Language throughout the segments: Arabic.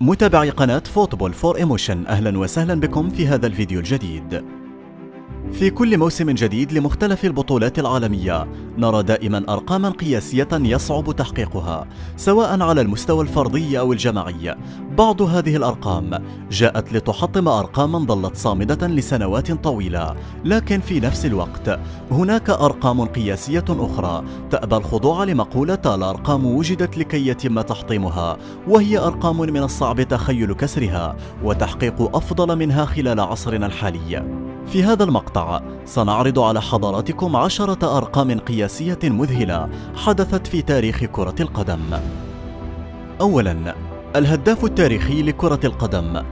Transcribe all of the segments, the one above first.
متابعي قناة فوتبول فور ايموشن، أهلا وسهلا بكم في هذا الفيديو الجديد. في كل موسم جديد لمختلف البطولات العالمية نرى دائما أرقاما قياسية يصعب تحقيقها سواء على المستوى الفردي أو الجماعي. بعض هذه الأرقام جاءت لتحطم أرقاما ظلت صامدة لسنوات طويلة، لكن في نفس الوقت هناك أرقام قياسية أخرى تأبى الخضوع لمقولة الأرقام وجدت لكي يتم تحطيمها، وهي أرقام من الصعب تخيل كسرها وتحقيق أفضل منها خلال عصرنا الحالي. في هذا المقطع سنعرض على حضراتكم 10 أرقام قياسية مذهلة حدثت في تاريخ كرة القدم. أولاً، الهداف التاريخي لكرة القدم.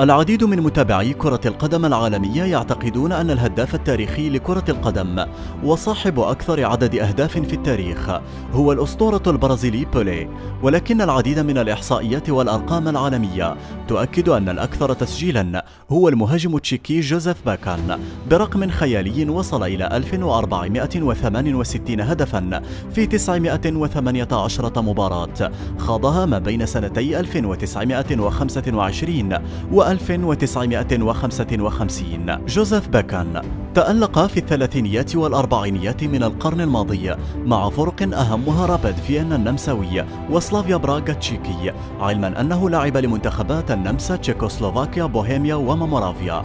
العديد من متابعي كرة القدم العالمية يعتقدون أن الهداف التاريخي لكرة القدم وصاحب أكثر عدد أهداف في التاريخ هو الأسطورة البرازيلي بيلي، ولكن العديد من الإحصائيات والأرقام العالمية تؤكد أن الأكثر تسجيلاً هو المهاجم التشيكي جوزيف باكان برقم خيالي وصل إلى 1468 هدفاً في 918 مباراة خاضها ما بين سنتي 1925 و 1955. جوزيف باكان تألق في الثلاثينيات والأربعينيات من القرن الماضي مع فرق أهمها رابد فيينا النمساوي وسلافيا براغ التشيكي، علما أنه لعب لمنتخبات النمسا، تشيكوسلوفاكيا، بوهيميا ومامورافيا.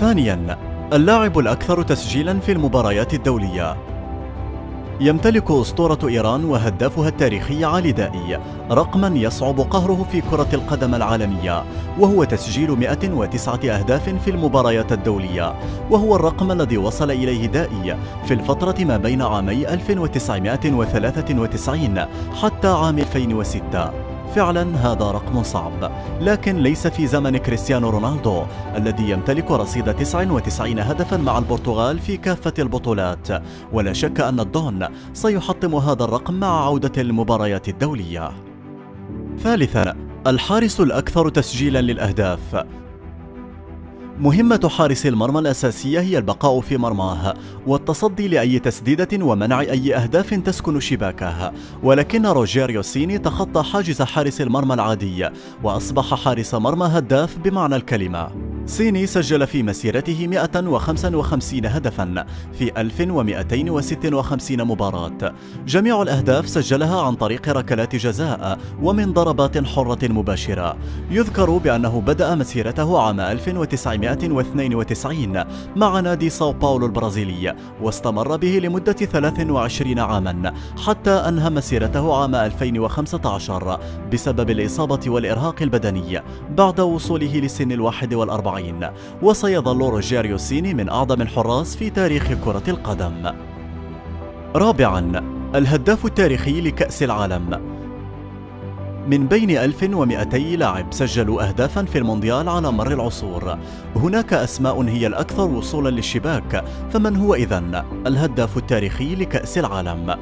ثانيا، اللاعب الأكثر تسجيلا في المباريات الدولية. يمتلك أسطورة إيران وهدافها التاريخي علي دائي رقما يصعب قهره في كرة القدم العالمية، وهو تسجيل 109 أهداف في المباريات الدولية، وهو الرقم الذي وصل إليه دائي في الفترة ما بين عامي 1993 حتى عام 2006. فعلا هذا رقم صعب، لكن ليس في زمن كريستيانو رونالدو الذي يمتلك رصيد 99 هدفا مع البرتغال في كافة البطولات، ولا شك أن الدون سيحطم هذا الرقم مع عودة المباريات الدولية. ثالثا، الحارس الأكثر تسجيلا للأهداف. مهمة حارس المرمى الأساسية هي البقاء في مرماه والتصدي لأي تسديدة ومنع أي أهداف تسكن شباكه، ولكن روجيريو سيني تخطى حاجز حارس المرمى العادي وأصبح حارس مرمى هداف بمعنى الكلمة. سيني سجل في مسيرته 155 هدفاً في 1256 مباراة. جميع الأهداف سجلها عن طريق ركلات جزاء ومن ضربات حرة مباشرة. يذكر بأنه بدأ مسيرته عام 1992 مع نادي ساو باولو البرازيلي، واستمر به لمدة 23 عاماً حتى أنهى مسيرته عام 2015 بسبب الإصابة والإرهاق البدني بعد وصوله لسن 41، وسيظل روجيريو سيني من أعظم الحراس في تاريخ كرة القدم. رابعاً، الهداف التاريخي لكأس العالم. من بين 1200 لاعب سجلوا أهدافاً في المونديال على مر العصور، هناك أسماء هي الأكثر وصولاً للشباك، فمن هو إذن الهداف التاريخي لكأس العالم؟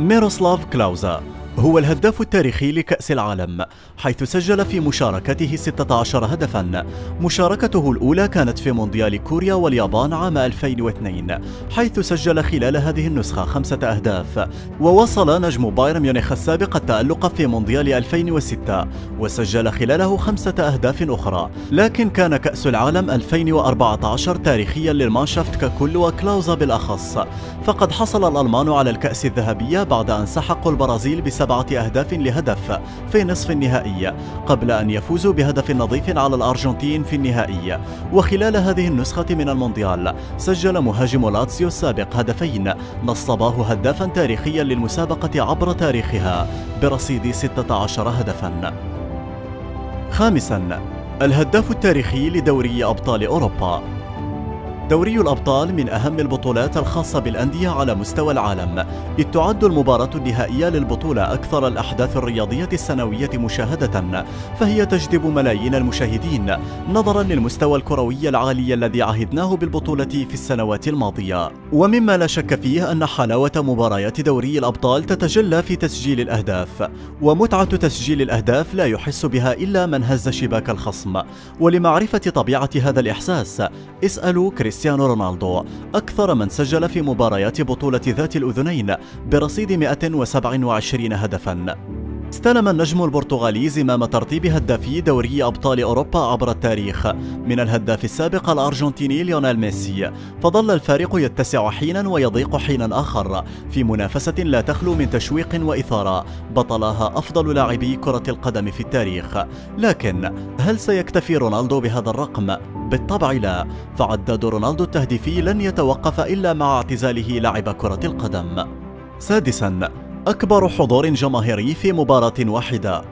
ميروسلاف كلوزه هو الهداف التاريخي لكأس العالم، حيث سجل في مشاركته 16 هدفاً. مشاركته الأولى كانت في مونديال كوريا واليابان عام 2002، حيث سجل خلال هذه النسخة 5 أهداف، ووصل نجم بايرن ميونخ السابق التألق في مونديال 2006 وسجل خلاله 5 أهداف أخرى، لكن كان كأس العالم 2014 تاريخياً للمانشافت ككل وكلوزه بالأخص، فقد حصل الألمان على الكأس الذهبية بعد أن سحقوا البرازيل بسبب 7 أهداف لهدف في نصف النهائي قبل أن يفوزوا بهدف نظيف على الأرجنتين في النهائي. وخلال هذه النسخة من المونديال سجل مهاجم لاتسيو السابق هدفين نصباه هدافا تاريخيا للمسابقة عبر تاريخها برصيد 16 هدفا. خامسا، الهداف التاريخي لدوري أبطال أوروبا. دوري الأبطال من أهم البطولات الخاصة بالأندية على مستوى العالم، إذ تعد المباراة النهائية للبطولة أكثر الأحداث الرياضية السنوية مشاهدة، فهي تجذب ملايين المشاهدين نظرا للمستوى الكروي العالي الذي عهدناه بالبطولة في السنوات الماضية، ومما لا شك فيه أن حلاوة مباريات دوري الأبطال تتجلى في تسجيل الأهداف، ومتعة تسجيل الأهداف لا يحس بها إلا من هز شباك الخصم. ولمعرفة طبيعة هذا الإحساس اسألوا كريستيانو كريستيانو رونالدو، أكثر من سجل في مباريات بطولة ذات الأذنين برصيد 127 هدفاً. استلم النجم البرتغالي زمام ترتيب هدافي دوري أبطال أوروبا عبر التاريخ من الهداف السابق الأرجنتيني ليونيل ميسي، فظل الفارق يتسع حينا ويضيق حينا آخر في منافسة لا تخلو من تشويق وإثارة بطلها أفضل لاعبي كرة القدم في التاريخ. لكن هل سيكتفي رونالدو بهذا الرقم؟ بالطبع لا، فعداد رونالدو التهديفي لن يتوقف إلا مع اعتزاله لعب كرة القدم. سادساً، أكبر حضور جماهيري في مباراة واحدة.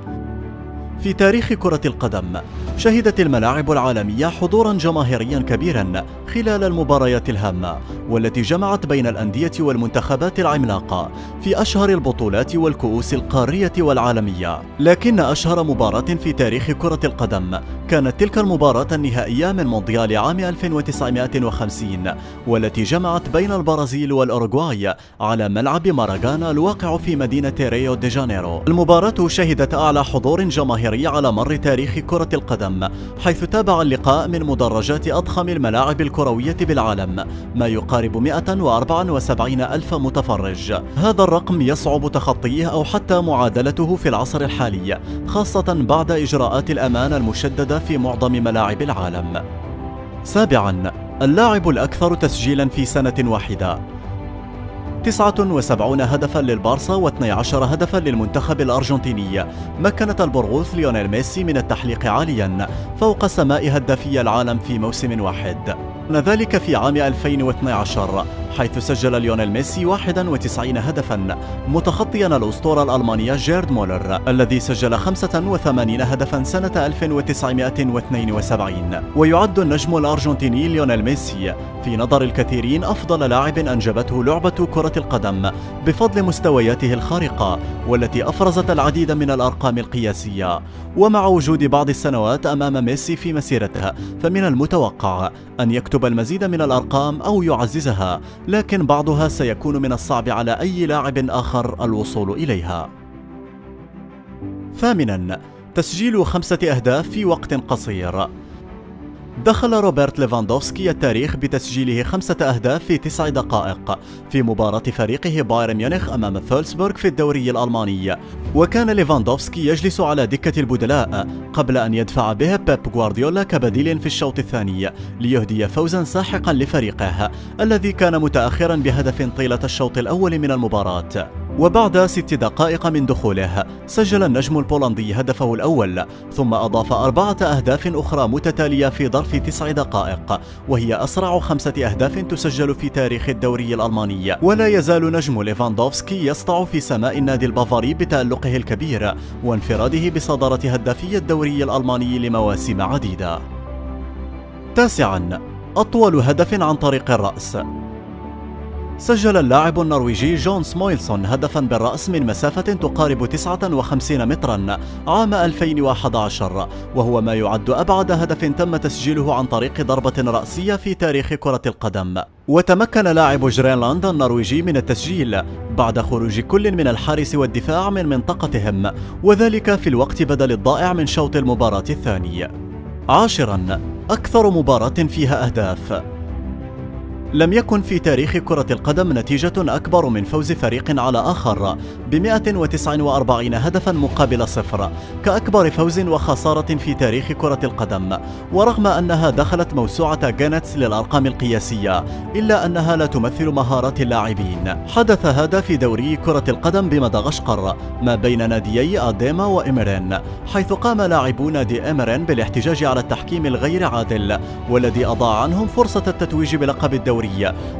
في تاريخ كرة القدم شهدت الملاعب العالمية حضورا جماهيريا كبيرا خلال المباريات الهامة والتي جمعت بين الأندية والمنتخبات العملاقة في أشهر البطولات والكؤوس القارية والعالمية، لكن أشهر مباراة في تاريخ كرة القدم كانت تلك المباراة النهائية من مونديال عام 1950 والتي جمعت بين البرازيل والأوروغواي على ملعب ماراغانا الواقع في مدينة ريو دي جانيرو. المباراة شهدت أعلى حضور جماهيري على مر تاريخ كرة القدم، حيث تابع اللقاء من مدرجات أضخم الملاعب الكروية بالعالم ما يقارب 174 ألف متفرج. هذا الرقم يصعب تخطيه أو حتى معادلته في العصر الحالي، خاصة بعد إجراءات الأمان المشددة في معظم ملاعب العالم. سابعاً، اللاعب الأكثر تسجيلاً في سنة واحدة. 79 هدفاً للبارسا و12 هدفاً للمنتخب الأرجنتيني مكنت البرغوث ليونيل ميسي من التحليق عالياً فوق سماء هدافي العالم في موسم واحد، ذلك في عام 2012 حيث سجل ليونيل ميسي 91 هدفاً متخطياً الأسطورة الألمانية جيرد مولر الذي سجل 85 هدفاً سنة 1972. ويعد النجم الأرجنتيني ليونيل ميسي في نظر الكثيرين أفضل لاعب أنجبته لعبة كرة القدم بفضل مستوياته الخارقة والتي أفرزت العديد من الأرقام القياسية. ومع وجود بعض السنوات أمام ميسي في مسيرته فمن المتوقع أن يكتب المزيد من الأرقام أو يعززها، لكن بعضها سيكون من الصعب على أي لاعب آخر الوصول إليها. ثامناً، تسجيل 5 أهداف في وقت قصير. دخل روبرت ليفاندوفسكي التاريخ بتسجيله 5 أهداف في 9 دقائق في مباراة فريقه بايرن ميونخ أمام فولسبورغ في الدوري الألماني، وكان ليفاندوفسكي يجلس على دكة البدلاء قبل أن يدفع به بيب غوارديولا كبديل في الشوط الثاني ليهدي فوزا ساحقا لفريقه الذي كان متأخرا بهدف طيلة الشوط الأول من المباراة. وبعد 6 دقائق من دخوله سجل النجم البولندي هدفه الأول، ثم أضاف 4 أهداف أخرى متتالية في ظرف 9 دقائق، وهي أسرع 5 أهداف تسجل في تاريخ الدوري الألماني. ولا يزال نجم ليفاندوفسكي يسطع في سماء النادي البافاري بتألقه الكبير وانفراده بصدارة هدافي الدوري الألماني لمواسم عديدة. تاسعاً، أطول هدف عن طريق الرأس. سجل اللاعب النرويجي جونس مويلسن هدفاً بالرأس من مسافة تقارب 59 متراً عام 2011، وهو ما يعد أبعد هدف تم تسجيله عن طريق ضربة رأسية في تاريخ كرة القدم. وتمكن لاعب جرينلاند النرويجي من التسجيل بعد خروج كل من الحارس والدفاع من منطقتهم، وذلك في الوقت بدل الضائع من شوط المباراة الثاني. عاشراً، أكثر مباراة فيها أهداف. لم يكن في تاريخ كرة القدم نتيجة أكبر من فوز فريق على آخر ب149 هدفاً مقابل 0 كأكبر فوز وخسارة في تاريخ كرة القدم. ورغم أنها دخلت موسوعة جينتس للأرقام القياسية إلا أنها لا تمثل مهارات اللاعبين. حدث هذا في دوري كرة القدم بمدغشقر ما بين ناديي أديما وامرين، حيث قام لاعبو نادي امرين بالاحتجاج على التحكيم الغير عادل والذي أضاع عنهم فرصة التتويج بلقب الدوري،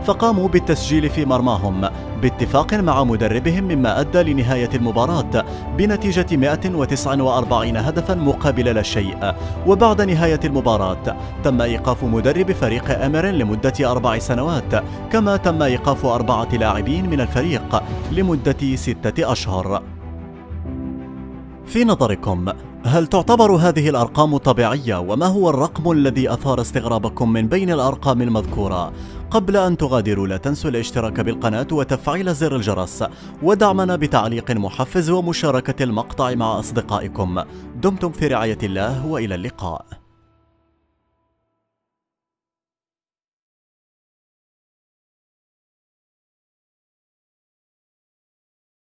فقاموا بالتسجيل في مرماهم باتفاق مع مدربهم، مما أدى لنهاية المباراة بنتيجة 149 هدفاً مقابل لا شيء. وبعد نهاية المباراة تم إيقاف مدرب فريق أمرين لمدة 4 سنوات، كما تم إيقاف 4 لاعبين من الفريق لمدة 6 أشهر. في نظركم هل تعتبر هذه الأرقام طبيعية؟ وما هو الرقم الذي أثار استغرابكم من بين الأرقام المذكورة؟ قبل أن تغادروا لا تنسوا الاشتراك بالقناة وتفعيل زر الجرس ودعمنا بتعليق محفز ومشاركة المقطع مع أصدقائكم. دمتم في رعاية الله وإلى اللقاء.